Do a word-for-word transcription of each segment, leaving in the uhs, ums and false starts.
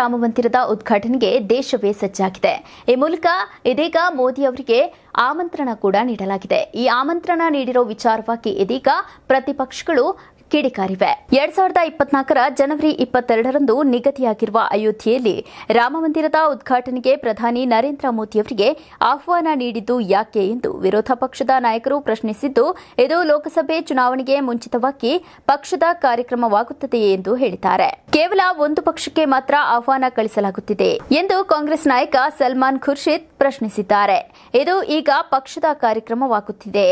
ರಾಮ ಮಂದಿರದ ಉದ್ಘಾಟನೆಗೆ ದೇಶವೇ ಸಜ್ಜಾಗಿದೆ। ಈ ಮೂಲಕ ಇದೀಗ ಮೋದಿ ಅವರಿಗೆ ಆಮಂತ್ರಣ ಕೂಡ ನೀಡಲಾಗಿದೆ। ಈ ಆಮಂತ್ರಣ ನೀಡಿರೋ ವಿಚಾರವಾಗಿ ಇದೀಗ ಪ್ರತಿಪಕ್ಷಗಳು ಕಿಡಿಕಾರಿವೆ। ಎರಡ್ ಸಾವಿರದ ಇಪ್ಪತ್ನಾಲ್ಕರ ಜನವರಿ ಇಪ್ಪತ್ತೆರಡರಂದು ನಿಗದಿಯಾಗಿರುವ ಅಯೋಧ್ಯೆಯಲ್ಲಿ ರಾಮ ಮಂದಿರದ ಉದ್ಘಾಟನೆಗೆ ಪ್ರಧಾನಿ ನರೇಂದ್ರ ಮೋದಿ ಅವರಿಗೆ ಆಹ್ವಾನ ನೀಡಿದ್ದು ಯಾಕೆ ಎಂದು ವಿರೋಧ ಪಕ್ಷದ ನಾಯಕರು ಪ್ರಶ್ನಿಸಿದ್ದು, ಇದು ಲೋಕಸಭೆ ಚುನಾವಣೆಗೆ ಮುಂಚಿತವಾಗಿ ಪಕ್ಷದ ಕಾರ್ಯಕ್ರಮವಾಗುತ್ತದೆಯೇ ಎಂದು ಹೇಳಿದ್ದಾರೆ। ಕೇವಲ ಒಂದು ಪಕ್ಷಕ್ಕೆ ಮಾತ್ರ ಆಹ್ವಾನ ಕಳಿಸಲಾಗುತ್ತಿದೆ ಎಂದು ಕಾಂಗ್ರೆಸ್ ನಾಯಕ ಸಲ್ಮಾನ್ ಖುರ್ಷಿದ್ ಪ್ರಶ್ನಿಸಿದ್ದಾರೆ। ಇದು ಈಗ ಪಕ್ಷದ ಕಾರ್ಯಕ್ರಮವಾಗುತ್ತಿದೆ,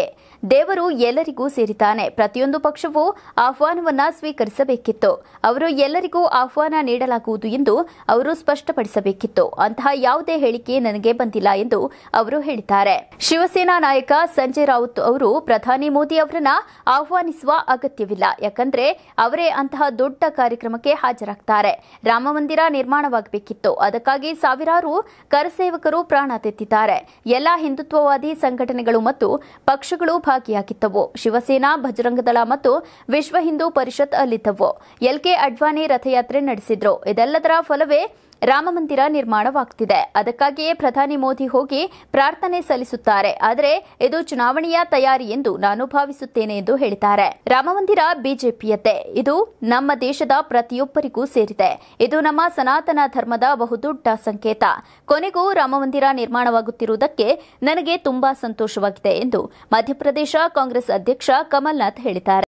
ದೇವರು ಎಲ್ಲರಿಗೂ ಸೇರಿದ್ದಾನೆ, ಪ್ರತಿಯೊಂದು ಪಕ್ಷವೂ ಆಹ್ವಾನವನ್ನು ಸ್ವೀಕರಿಸಬೇಕಿತ್ತು, ಅವರು ಎಲ್ಲರಿಗೂ ಆಹ್ವಾನ ನೀಡಲಾಗುವುದು ಎಂದು ಅವರು ಸ್ಪಷ್ಟಪಡಿಸಬೇಕಿತ್ತು, ಅಂತಹ ಯಾವುದೇ ಹೇಳಿಕೆ ನನಗೆ ಬಂದಿಲ್ಲ ಎಂದು ಅವರು ಹೇಳಿದ್ದಾರೆ। ಶಿವಸೇನಾ ನಾಯಕ ಸಂಜಯ್ ರಾವುತ್ ಅವರು ಪ್ರಧಾನಿ ಮೋದಿ ಅವರನ್ನ ಆಹ್ವಾನಿಸುವ ಅಗತ್ಯವಿಲ್ಲ, ಯಾಕಂದ್ರೆ ಅವರೇ ಅಂತಹ ದೊಡ್ಡ ಕಾರ್ಯಕ್ರಮಕ್ಕೆ ಹಾಜರಾಗ್ತಾರೆ। ರಾಮ ಮಂದಿರ ನಿರ್ಮಾಣವಾಗಬೇಕಿತ್ತು, ಅದಕ್ಕಾಗಿ ಸಾವಿರಾರು ಕರಸೇವಕರು ಪ್ರಾಣ ತೆತ್ತಿದ್ದಾರೆ, ಎಲ್ಲ ಹಿಂದುತ್ವವಾದಿ ಸಂಘಟನೆಗಳು ಮತ್ತು ಪಕ್ಷಗಳು ಭಾಗಿಯಾಗಿದ್ದವು। ಶಿವಸೇನಾ, ಭಜರಂಗದಳ ಮತ್ತು ವಿಶ್ವ ಹಿಂದೂ ಪರಿಷತ್ ಅಲ್ಲಿದ್ದವು। ಎಲ್ಕೆ ಅಡ್ವಾಣಿ ರಥಯಾತ್ರೆ ನಡೆಸಿದ್ರು, ಇದೆಲ್ಲದರ ಫಲವೇ ರಾಮ ಮಂದಿರ ನಿರ್ಮಾಣವಾಗುತ್ತಿದೆ। ಅದಕ್ಕಾಗಿಯೇ ಪ್ರಧಾನಿ ಮೋದಿ ಹೋಗಿ ಪ್ರಾರ್ಥನೆ ಸಲ್ಲಿಸುತ್ತಾರೆ, ಆದರೆ ಇದು ಚುನಾವಣೆಯ ತಯಾರಿ ಎಂದು ನಾನು ಭಾವಿಸುತ್ತೇನೆ ಎಂದು ಹೇಳಿದ್ದಾರೆ। ರಾಮ ಮಂದಿರ ಬಿಜೆಪಿಯದ್ದೇ, ಇದು ನಮ್ಮ ದೇಶದ ಪ್ರತಿಯೊಬ್ಬರಿಗೂ ಸೇರಿದೆ, ಇದು ನಮ್ಮ ಸನಾತನ ಧರ್ಮದ ಬಹುದೊಡ್ಡ ಸಂಕೇತ, ಕೊನೆಗೂ ರಾಮ ಮಂದಿರ ನಿರ್ಮಾಣವಾಗುತ್ತಿರುವುದಕ್ಕೆ ನನಗೆ ತುಂಬಾ ಸಂತೋಷವಾಗಿದೆ ಎಂದು ಮಧ್ಯಪ್ರದೇಶ ಕಾಂಗ್ರೆಸ್ ಅಧ್ಯಕ್ಷ ಕಮಲ್ನಾಥ್ ಹೇಳಿದ್ದಾರೆ।